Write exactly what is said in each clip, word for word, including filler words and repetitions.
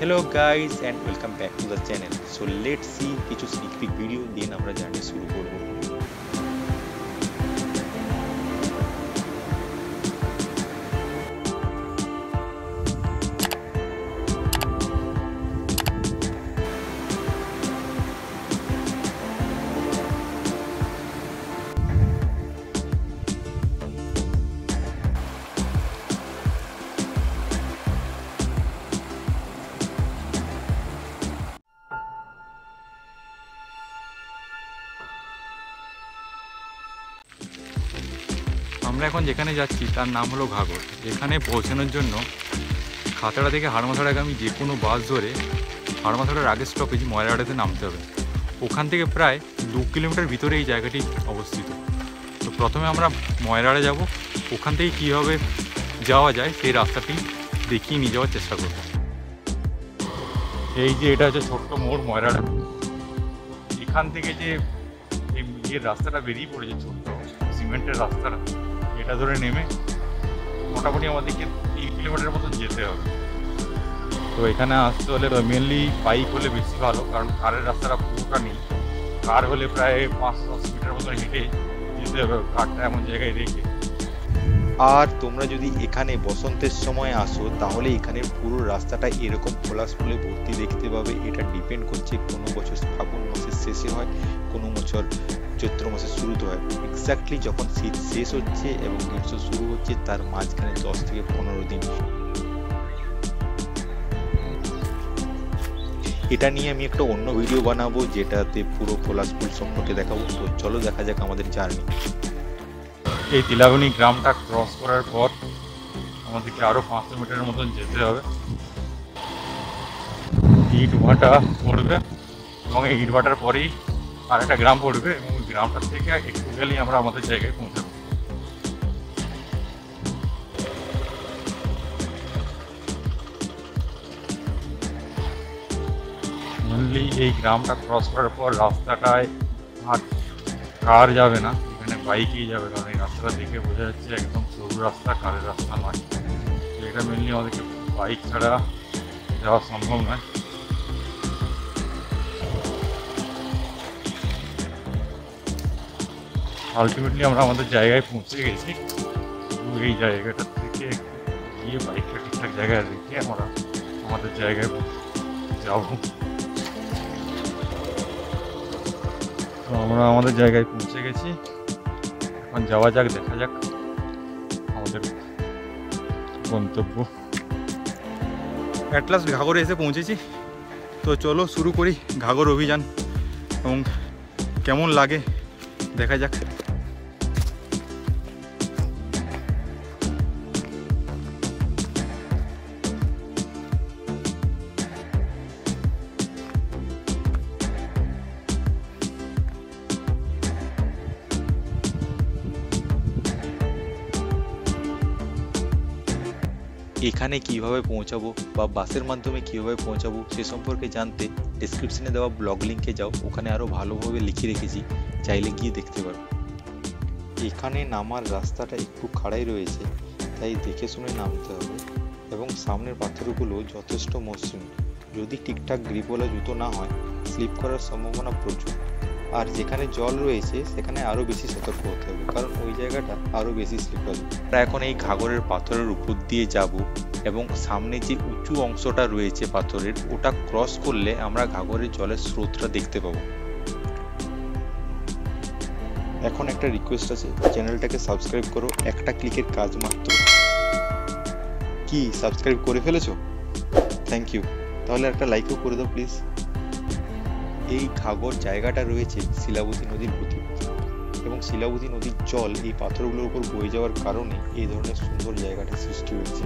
Hello guys and welcome back to the channel. So let see किछु sneak peek video then आमरा journey शुरू আমরা এখন যেখানে যাচ্ছি তার নাম হলো ঘাগর। এখানে পৌঁছানোর জন্য খাতড়া থেকে হাড়মাথার আগামী যে কোনো বাস ধরে হাড়মাথার আগের স্টপেজ ময়লাড়াতে নামতে হবে। ওখান থেকে প্রায় দু কিলোমিটার ভিতরে এই জায়গাটি অবস্থিত। তো প্রথমে আমরা ময়লাড়া যাব, ওখান থেকে কীভাবে যাওয়া যায় সেই রাস্তাটি দেখিয়ে নিয়ে যাওয়ার চেষ্টা করব। এই যে এটা হচ্ছে ছোট্ট মোড় ময়লাড়া, এখান থেকে যে এই রাস্তাটা বেরিয়ে পড়েছে ছোট্ট সিমেন্টের রাস্তাটা, এটা ধরে নেমে মোটামুটি আমাদেরকে তিন কিলোমিটার মতো যেতে হবে। তো এখানে আসতে হলে মেনলি বাইক হলে বেশি ভালো, কারণ কারের রাস্তাটা পুরোটা নেই। কার হলে প্রায় পাঁচ দশ মিটার মতো হেঁটে যেতে হবে কারটা এমন জায়গায় রেখে। আর তোমরা যদি এখানে বসন্তের সময় আসো তাহলে এখানে পুরো রাস্তাটা এরকম পলাশ ফুলে ভর্তি দেখতে পাবে। এটা ডিপেন্ড করছে কোনো বছর ফাগুন মাসের শেষে হয়, কোনো বছর চৈত্র মাসের শুরুতে হয়। এক্স্যাক্টলি যখন শীত শেষ হচ্ছে এবং গ্রীষ্ম শুরু হচ্ছে তার মাঝখানে দশ থেকে পনেরো দিন। এটা নিয়ে আমি একটা অন্য ভিডিও বানাবো যেটাতে পুরো পলাশ ফুল সম্পর্কে দেখাবো। তো চলো দেখা যাক আমাদের জার্নি। এই তিলাবনী গ্রামটা ক্রস করার পর আমাদেরকে আরও পাঁচশো মিটারের মতন যেতে হবে। ইট ভাটা পড়বে এবং এই ইট ভাটার পরেই আর একটা গ্রাম পড়বে এবং গ্রামটার থেকে একটু গেলেই আমরা আমাদের জায়গায় পৌঁছাবো। মেনলি এই গ্রামটা ক্রস করার পর রাস্তাটায় আর কার যাবে না, এখানে বাইকেই যাবে, কারণ এই রাস্তাটা দেখে বোঝা যাচ্ছে একদম সরু রাস্তা, কারের রাস্তা নয়। এটা মেনলি আমাদেরকে বাইক ছাড়া যাওয়া সম্ভব নয়। আলটিমেটলি আমরা আমাদের জায়গায় পৌঁছে গেছি। এই জায়গাটা থেকে গিয়ে বাইকটা ঠিকঠাক জায়গায় রেখে আমরা আমাদের জায়গায় যাব। তো আমরা আমাদের জায়গায় পৌঁছে গেছি, এখন যাওয়া যাক, দেখা যাক আমাদের গন্তব্য। অ্যাট লাস্ট ঘাগরে এসে পৌঁছেছি। তো চলো শুরু করি ঘাগর অভিযান এবং কেমন লাগে দেখা যাক। এখানে কিভাবে পৌঁছাবো বা বাসের মাধ্যমে কিভাবে পৌঁছাবো সে সম্পর্কে জানতে ডেসক্রিপশনে দেওয়া ব্লগ লিংকে যাও, ওখানে আরও ভালোভাবে লিখে রেখেছি, চাইলে গিয়ে দেখতে পারো। এখানে নামার রাস্তাটা একটু খাড়াই রয়েছে তাই দেখে শুনে নামতে হবে এবং সামনের পাথরগুলো যথেষ্ট মসৃণ, যদি ঠিকঠাক গ্রিপওয়ালা জুতো না হয় স্লিপ করার সম্ভাবনা প্রচুর। আর যেখানে জল রয়েছে সেখানে আরও বেশি সতর্ক হতে হবে, কারণ ওই জায়গাটা আরও বেশি স্লিপ হবে। আমরা এখন এই ঘাগরের পাথরের উপর দিয়ে যাব এবং সামনে যে উঁচু অংশটা রয়েছে পাথরের ওটা ক্রস করলে আমরা ঘাগরের জলের স্রোতটা দেখতে পাবো। এখন একটা রিকোয়েস্ট আছে, চ্যানেলটাকে সাবস্ক্রাইব করো, একটা ক্লিকের কাজ মাত্র। কি সাবস্ক্রাইব করে ফেলেছো? Thank you. তাহলে একটা লাইকও করে দাও প্লিজ। এই ঘাগর জায়গাটা রয়েছে শিলাবতী নদীর প্রতিপক্ষে এবং শিলাবতী নদীর জল এই পাথরগুলোর উপর বয়ে যাওয়ার কারণে এই ধরনের সুন্দর জায়গাটা সৃষ্টি হয়েছে।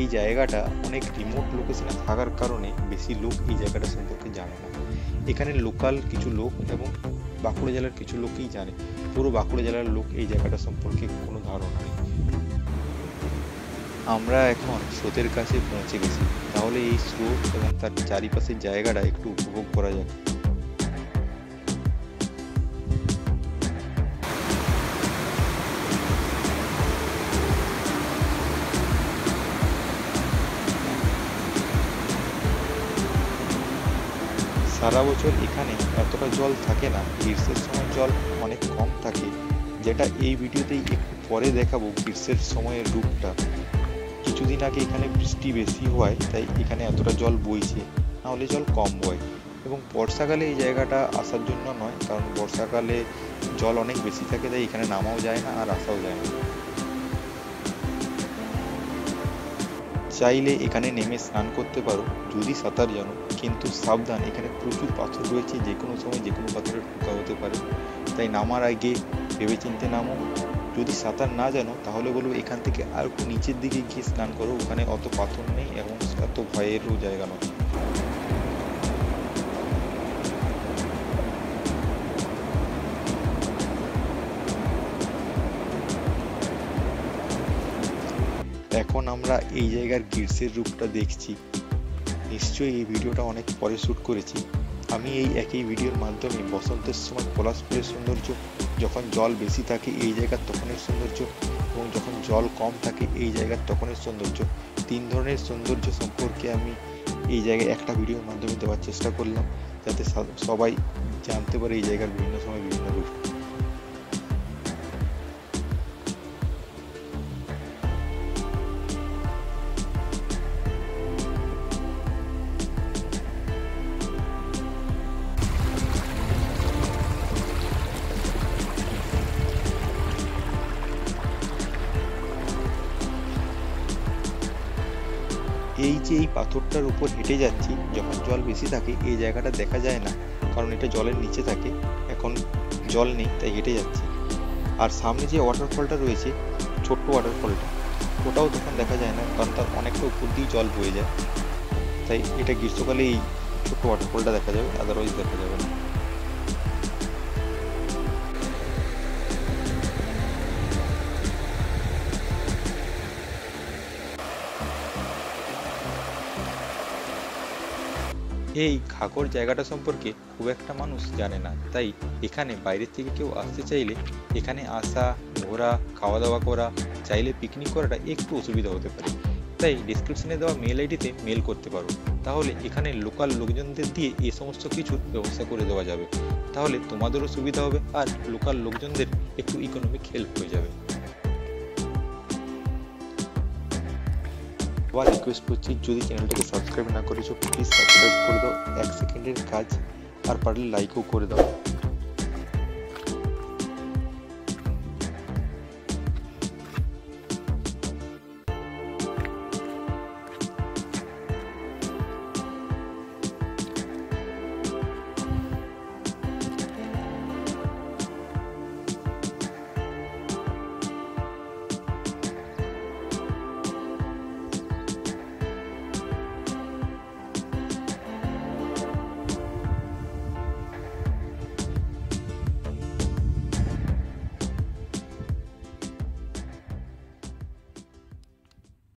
এই জায়গাটা অনেক রিমোট লোকেশনে থাকার কারণে বেশি লোক এই জায়গাটা সম্পর্কে জানে না। এখানে লোকাল কিছু লোক এবং বাঁকুড়া জেলার কিছু লোকই জানে, পুরো বাঁকুড়া জেলার লোক এই জায়গাটা সম্পর্কে কোনো ধারণা নেই। আমরা এখন স্রোতের কাছে পৌঁছে গেছি, তাহলে এই স্রোত এবং তার চারিপাশের জায়গাটা একটু উপভোগ করা যাক। सारा बचर एखाने एतटा जल थाके ना, ग्रीष्मेर समय जल अनेक कम थाके, जेटा एई भिडियोतेई एकटु परे देखाबो। ग्रीष्मेर समयेर रूपटा किछुदिन आगे एखाने बृष्टि बेशी हय़ ताई एखाने एतटा जल बইছে, ना होले जल कम बয়। এবং বর্ষাকালে এই জায়গাটা আসার জন্য নয়, কারণ বর্ষাকালে জল অনেক বেশি থাকে, তাই এখানে নামাও যায় না আর আসাও যায় না। চাইলে এখানে নেমে স্নান করতে পারো যদি সাঁতার জানো, কিন্তু সাবধান, এখানে প্রচুর পাথর রয়েছে, যে কোনো সময় যে কোনো পাথরে ঢোকা হতে পারে, তাই নামার আগে ভেবেচিন্তে নামো। যদি সাঁতার না জানো তাহলে বলবো এখান থেকে আর একটু নিচের দিকে গিয়ে স্নান করো, ওখানে অত পাথর নেই এবং এত ভয়েরও জায়গা নয়। এখন আমরা এই জায়গার গ্রিসের রূপটা দেখছি। নিশ্চয়ই এই ভিডিওটা অনেক পরে শ্যুট করেছি আমি। এই একই ভিডিওর মাধ্যমে বসন্তের সময় পলাশপুরের সৌন্দর্য, যখন জল বেশি থাকে এই জায়গার তখনের সৌন্দর্য এবং যখন জল কম থাকে এই জায়গার তখনের সৌন্দর্য, তিন ধরনের সৌন্দর্য সম্পর্কে আমি এই জায়গায় একটা ভিডিওর মাধ্যমে দেওয়ার চেষ্টা করলাম, যাতে সবাই জানতে পারে এই জায়গার বিভিন্ন সময় বিভিন্ন রূপ। এই যে এই পাথরটার উপর হেঁটে যাচ্ছি, যখন জল বেশি থাকে এই জায়গাটা দেখা যায় না, কারণ এটা জলের নিচে থাকে। এখন জল নেই তাই হেঁটে যাচ্ছি। আর সামনে যে ওয়াটারফলটা রয়েছে, ছোট্ট ওয়াটারফলটা, ওটাও তখন দেখা যায় না, কারণ তার অনেকটা উপর দিয়ে জল বয়ে যায়। তাই এটা গ্রীষ্মকালে এই ছোট্ট ওয়াটারফলটা দেখা যাবে, আদারওয়াইজ দেখা যাবে না। এই ঘাগর জায়গাটা সম্পর্কে খুব একটা মানুষ জানে না, তাই এখানে বাইরের থেকে কেউ আসতে চাইলে এখানে আসা, ঘোরা, খাওয়া দাওয়া করা, চাইলে পিকনিক করাটা একটু অসুবিধা হতে পারে। তাই ডিসক্রিপশনে দেওয়া মেল আইডিতে মেল করতে পারো, তাহলে এখানে লোকাল লোকজনদের দিয়ে এ সমস্ত কিছুর ব্যবস্থা করে দেওয়া যাবে। তাহলে তোমাদেরও সুবিধা হবে আর লোকাল লোকজনদের একটু ইকোনমিক হেল্প হয়ে যাবে। আবার রিকোয়েস্ট করছি, যদি চ্যানেলটাকে সাবস্ক্রাইব না করেছো প্লিজ সাবস্ক্রাইব করে দাও, এক সেকেন্ডের কাজ, আর পারলে লাইকও করে দাও।